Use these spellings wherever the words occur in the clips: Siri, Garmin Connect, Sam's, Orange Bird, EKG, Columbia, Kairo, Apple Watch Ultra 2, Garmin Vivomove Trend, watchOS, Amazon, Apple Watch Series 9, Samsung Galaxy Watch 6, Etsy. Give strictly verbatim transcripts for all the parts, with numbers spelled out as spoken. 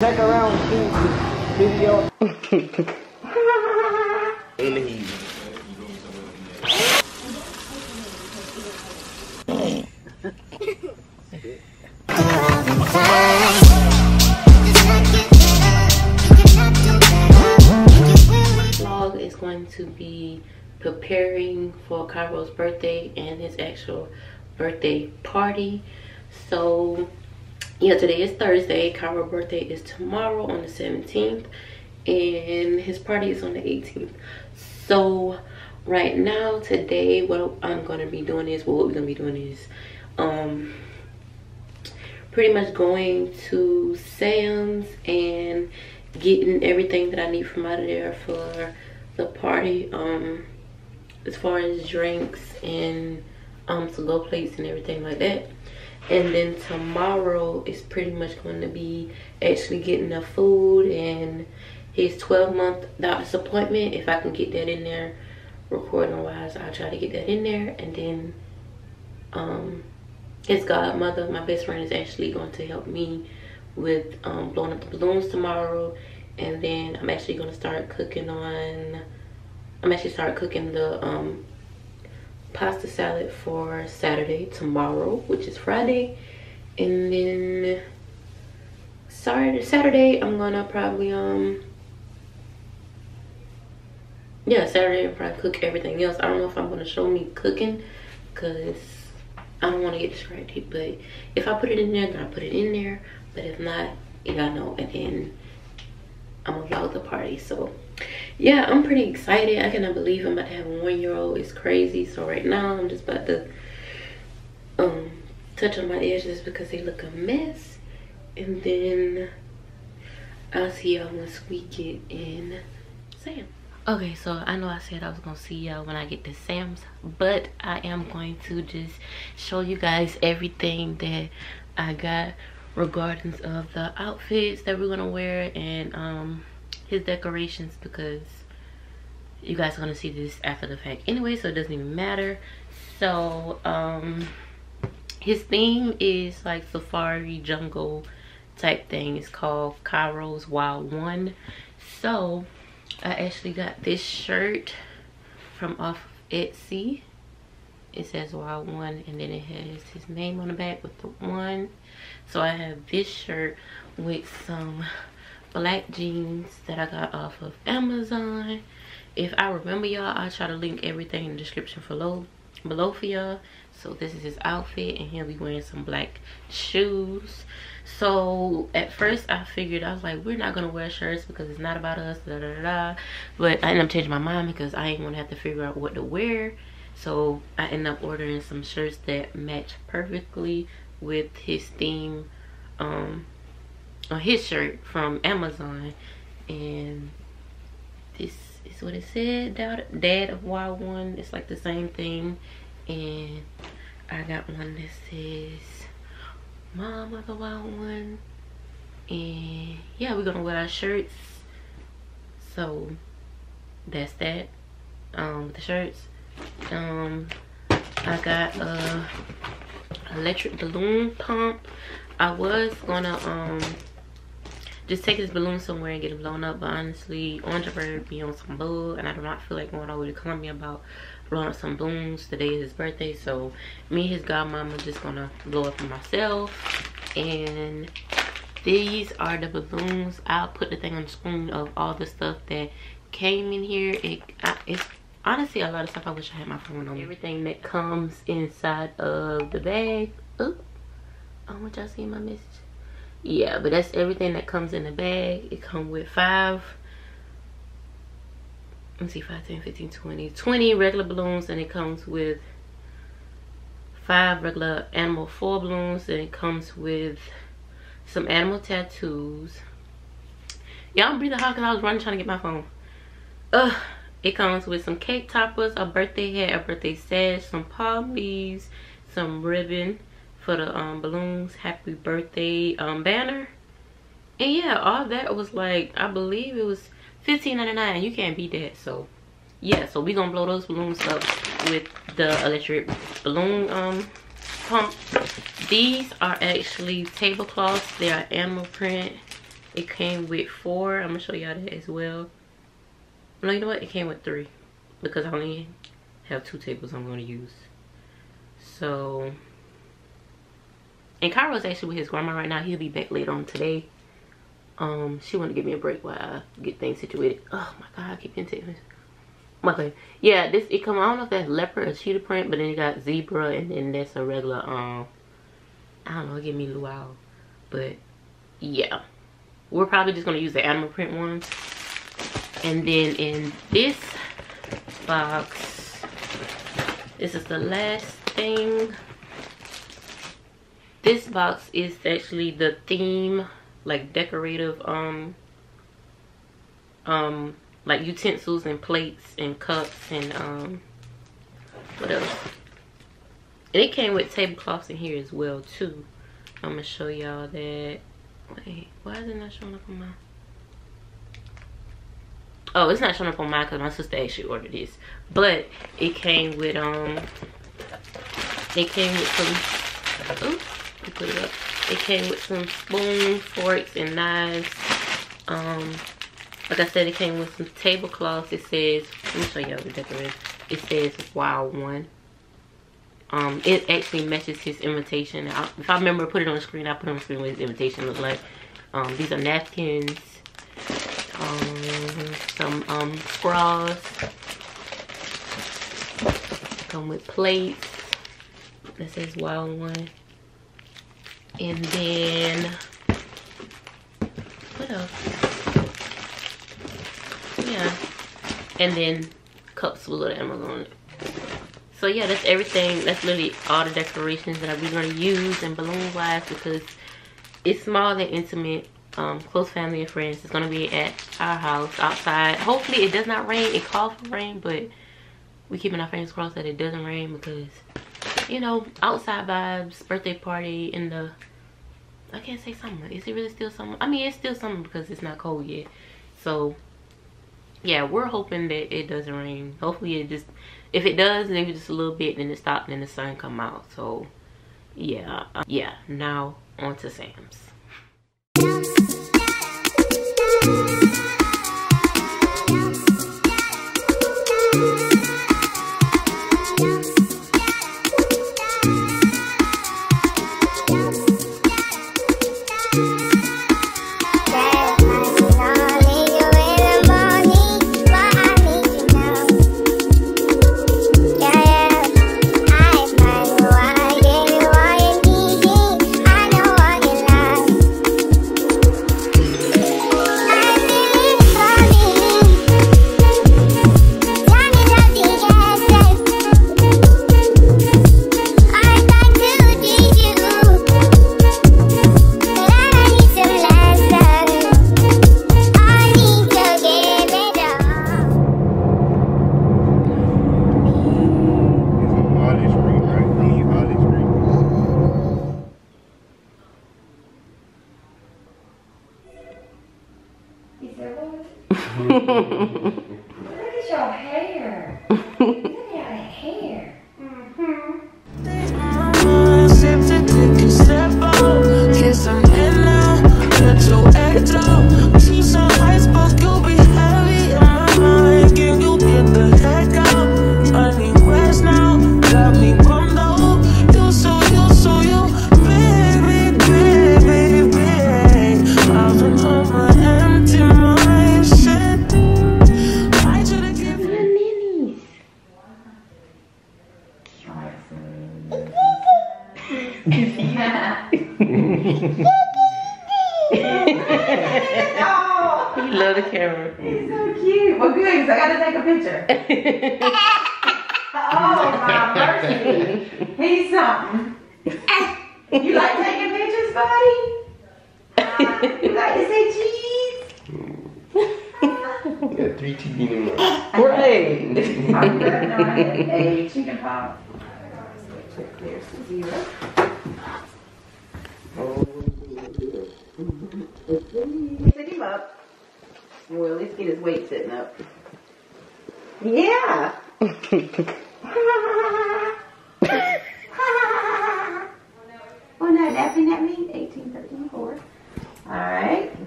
Check around video. In the heat. Vlog is going to be preparing for Kairo's birthday and his actual birthday party. So yeah, today is Thursday. Kairo's birthday is tomorrow on the seventeenth, and his party is on the eighteenth. So right now, today, what I'm gonna be doing is, well, what we're gonna be doing is, um, pretty much going to Sam's and getting everything that I need from out of there for the party. Um, as far as drinks and um to go plates and everything like that. And then tomorrow is pretty much going to be actually getting the food and his twelve month doctor's appointment. If I can get that in there recording wise, I'll try to get that in there. And then um his godmother, my best friend, is actually going to help me with um blowing up the balloons tomorrow. And then I'm actually going to start cooking on I'm actually start cooking the um pasta salad for Saturday, tomorrow, which is Friday. And then sorry Saturday I'm gonna probably um yeah Saturday I'll probably cook everything else. I don't know if I'm gonna show me cooking because I don't want to get distracted, but if I put it in there, then I put it in there, but if not, you gotta know. And then I'm gonna vlog the party. So yeah, I'm pretty excited. I cannot believe I'm about to have a one year old. It's crazy. So right now I'm just about to um touch on my edges because they look a mess, and then I'll see y'all once we get in Sam. Okay, so I know I said I was gonna see y'all when I get to Sam's, but I am going to just show you guys everything that I got regarding of the outfits that we're gonna wear and um his decorations, because you guys are gonna see this after the fact anyway, so it doesn't even matter. So um his theme is like safari jungle type thing. It's called Kairo's Wild One. So I actually got this shirt from off of Etsy. It says Wild One, and then it has his name on the back with the one. So I have this shirt with some black jeans that I got off of Amazon. If I remember, y'all, I'll try to link everything in the description below below for y'all. So this is his outfit, and he'll be wearing some black shoes. So at first I figured, I was like, we're not gonna wear shirts because it's not about us, da, da, da, da. But I ended up changing my mind because I ain't gonna have to figure out what to wear. So I ended up ordering some shirts that match perfectly with his theme, um on his shirt from Amazon. And this is what it said, dad, dad of Wild One. It's like the same thing. And I got one that says mom of the Wild One. And yeah, we're gonna wear our shirts. So that's that, um the shirts. um I got a electric balloon pump. I was gonna um just take this balloon somewhere and get it blown up, but honestly, Orange Bird be on some bull, and I do not feel like going all the way to Columbia about blowing up some balloons. Today is his birthday, so me and his godmama just gonna blow up myself. And these are the balloons. I'll put the thing on the screen of all the stuff that came in here. It, I, it's honestly a lot of stuff. I wish I had my phone on me. Everything that comes inside of the bag. Ooh, I want y'all see my message. Yeah, but that's everything that comes in the bag. It comes with five, let me see, five, ten, fifteen, twenty, twenty regular balloons, and it comes with five regular animal foil balloons, and it comes with some animal tattoos. Y'all don't breathe hard because I was running trying to get my phone. Ugh. It comes with some cake toppers, a birthday hat, a birthday sash, some palm leaves, some ribbon for the um, balloons, happy birthday um, banner. And yeah, all that was like, I believe it was fifteen ninety-nine. You can't beat that. So yeah, so we gonna blow those balloons up with the electric balloon um, pump. These are actually tablecloths. They are animal print. It came with four. I'm gonna show y'all that as well. No, you know what? It came with three because I only have two tables I'm gonna use. So, and Kairo's actually with his grandma right now. He'll be back later on today. Um, she wanted to give me a break while I get things situated. Oh my god, I keep getting tips. Okay, yeah, this it come. I don't know if that's leopard or cheetah print, but then it got zebra, and then that's a regular. Um, I don't know. Give me luau, but yeah, we're probably just gonna use the animal print ones. And then in this box, this is the last thing. This box is actually the theme, like decorative, um, um. like utensils and plates and cups and um what else. And it came with tablecloths in here as well too. I'm gonna show y'all that. Wait, why is it not showing up on my oh it's not showing up on mine because my sister actually ordered this. But it came with um it came with some oops, I put it up. It came with some spoons, forks and knives. Um Like I said, it came with some tablecloths. It says, let me show y'all the decoration. It says, wow, one. Um, it actually matches his invitation. I, if I remember, put it on the screen. I put it on the screen what his invitation looked like. Um, these are napkins. Um, some um, straws. Come with plates. That says, wow, one. And then, what else? Yeah, and then cups with little Amazon. So yeah, that's everything. That's literally all the decorations that we're gonna use, and balloon wise because it's small and intimate. Um, close family and friends. It's gonna be at our house outside. Hopefully it does not rain. It calls for rain, but we're keeping our fingers crossed that it doesn't rain because, you know, outside vibes, birthday party in the. I can't say summer. Is it really still summer? I mean, it's still summer because it's not cold yet. So. Yeah, we're hoping that it doesn't rain. Hopefully it just, if it does, maybe just a little bit, then it stops, then the sun come out. So, yeah. Uh, yeah, now on to Sam's.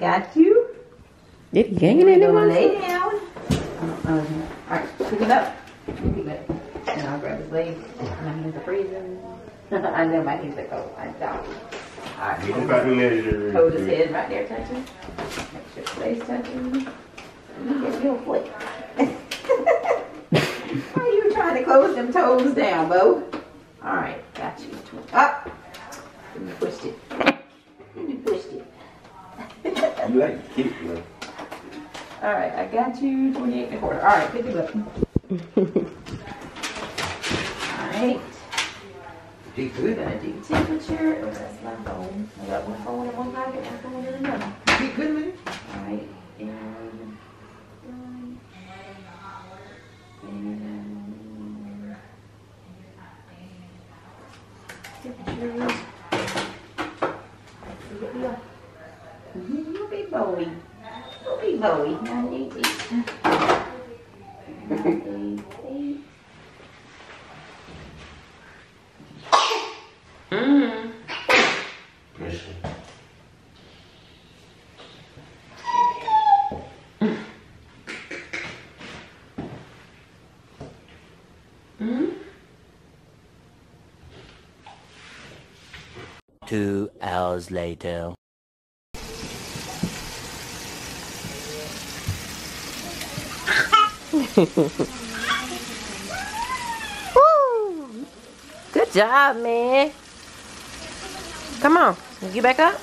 Got you. Did he hang it in there? Lay down. Uh, um, all right, pick it up. Pick it up. And I'll grab his leg. And I'm in the freezer. I know my knees are cold. I don't. All right. You hold his, hold his head right there, touching. Make sure his face touching. You get your foot. Why are you trying to close them toes down, Bo? All right, got you. Up. And you pushed it. And you pushed it. You like to keep it. All right, I got you. twenty-eight and a quarter. All right, pick it up. All right. We're gonna do temperature. Oh, that's my phone. I got one phone in one pocket and one phone in another. Be good with it. All right, and um, and temperature. Here we go. You'll be Bowie. You'll be Bowie. ninety-eight. Mm. Mm. Two hours later. Woo! Good job, man. Come on, get back up.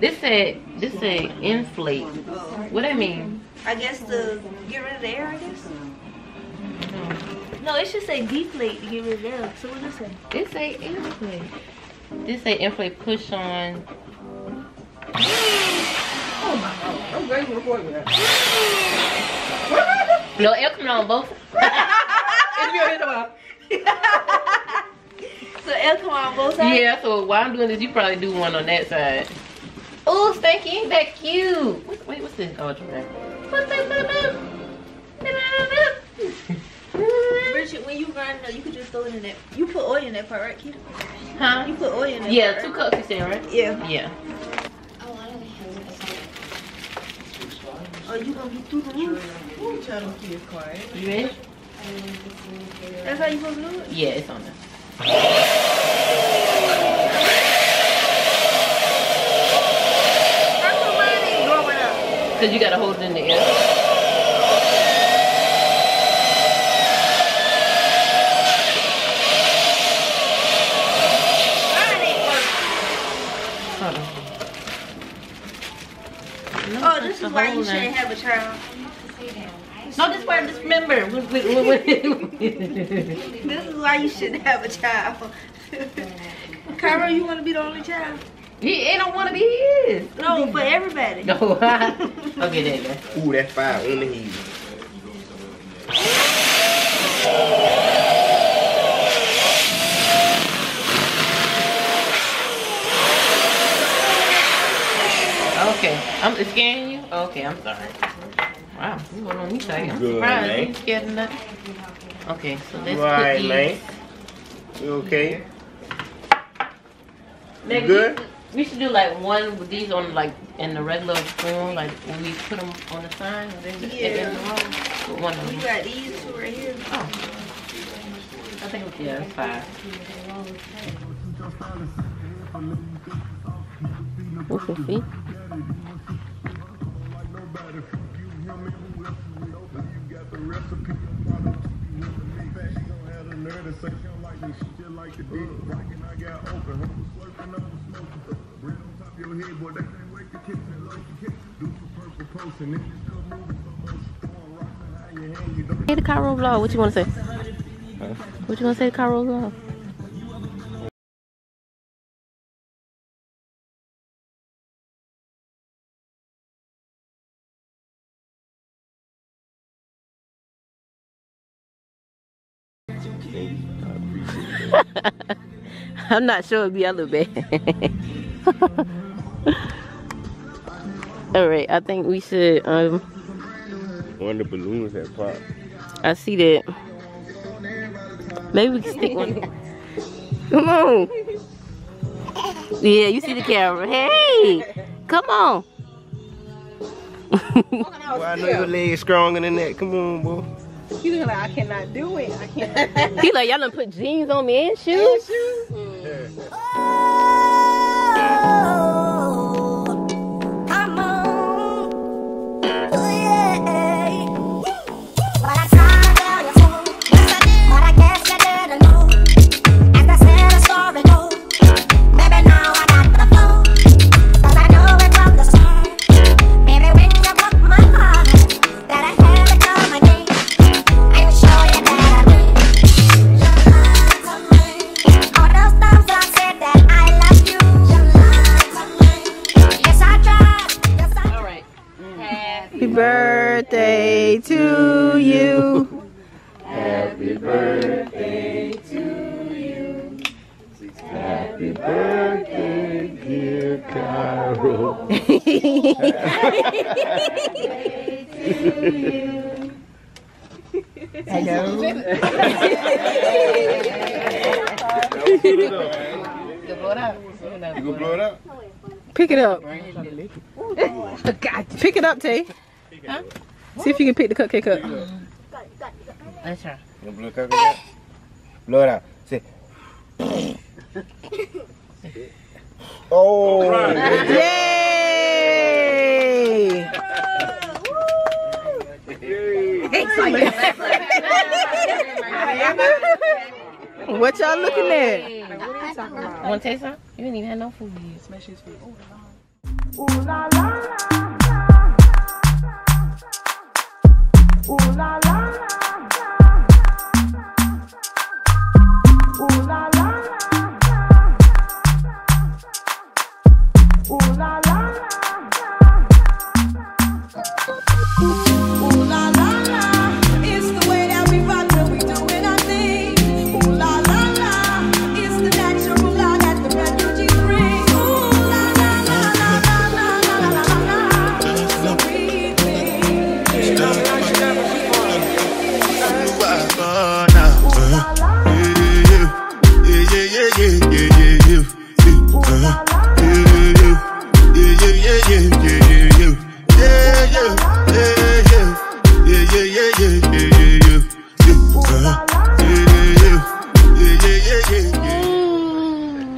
This said, this said inflate. What do I mean? I guess to get rid of the air, I guess. Mm-hmm. No, it should say deflate to get rid of the air. So what does it say? It say inflate. This say inflate push on. Oh my God. I'm very recording that. No, air coming on both. So air come on both sides? Yeah, so while I'm doing this, you probably do one on that side. Oh, Stanky, ain't that cute? What, wait, what's this? Oh, it's right. What's that? Bridget, when you grind it, you could just throw it in that. You put oil in that part, right, Keita? Huh? You put oil in that yeah, part. Yeah, two cups you said, right? Yeah. Yeah. Oh, you gonna be through the roof? Ooh, child, don't get quiet. You ready? That's how you gonna do it? Yeah, it's on there. Because you got to hold it in the air. Oh, this is why you shouldn't have a child. No, this is why I dismember. This is why you shouldn't have a child. Kairo, you want to be the only child? He ain't don't want to be his. No, for everybody. No. Okay, there you go. Ooh, that's fire on the heat. Okay. I'm scaring you? Okay, I'm sorry. Wow, you going on me tight. I'm surprised. Man. You scared of nothing. Okay, so let's right, put man. You okay? You good? We should do like one with these on like in the regular form, like when we put them on the sign and then just yeah. Get them on. One of them. You got these two right here. Oh. I think it's, yeah, it's fine. What's your feet? Hey, the Kairo vlog, what you want to say? Huh? What you want to say, Kairo vlog? I'm not sure it'd be a little bit. All right, I think we should. Um, one of the balloons that popped. I see that. Maybe we can stick one. Come on. Yeah, you see the camera. Hey, come on. Well, I know your leg's stronger than that. Come on, boy. He look like I cannot do it. I can't. He like y'all done put jeans on me and shoes. And shoes. Mm. Yeah. Oh, I'm on. Oh, yeah. But I tried out your phone, but I guess I didn't know. As I said a story go, maybe now I got the phone, 'cause I know it from the start. Maybe when you broke my heart, that I had to come again. Birthday to you. Happy birthday to you. Happy birthday, dear Kairo. Hello. You gonna blow it up? Pick it up. Pick it up, Tay. Huh? See if you can pick the cupcake up. That's her. You want to blow the cupcake out? Blow it out. Say. Oh! Yay! What y'all looking at? What are you talking about? Want to taste some? You didn't even have no food yet. Smash his food.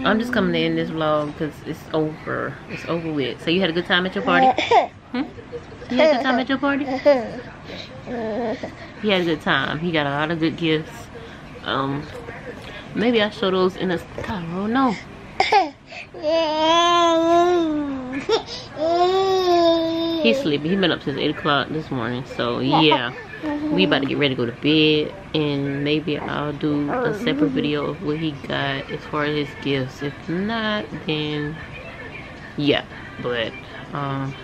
I'm just coming to end this vlog because it's over. It's over with. So you had a good time at your party? Hmm? You had a good time at your party? He had a good time. He got a lot of good gifts. Um, maybe I'll show those in a... I don't know. He's sleepy. He's been up since eight o'clock this morning. So, yeah. We about to get ready to go to bed. And maybe I'll do a separate video of what he got as far as his gifts. If not, then... yeah. But, um...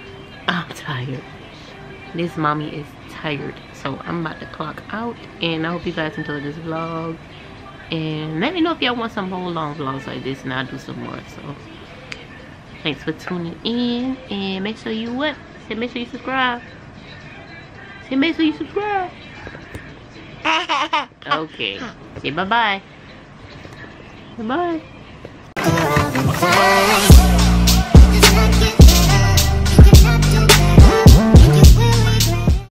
I'm tired. This mommy is tired. So, I'm about to clock out. And I hope you guys enjoyed this vlog. And let me know if y'all want some whole long vlogs like this. And I'll do some more. So, thanks for tuning in. And make sure you what? Say make sure you subscribe. Say make sure you subscribe. Okay. Say bye-bye. Bye-bye.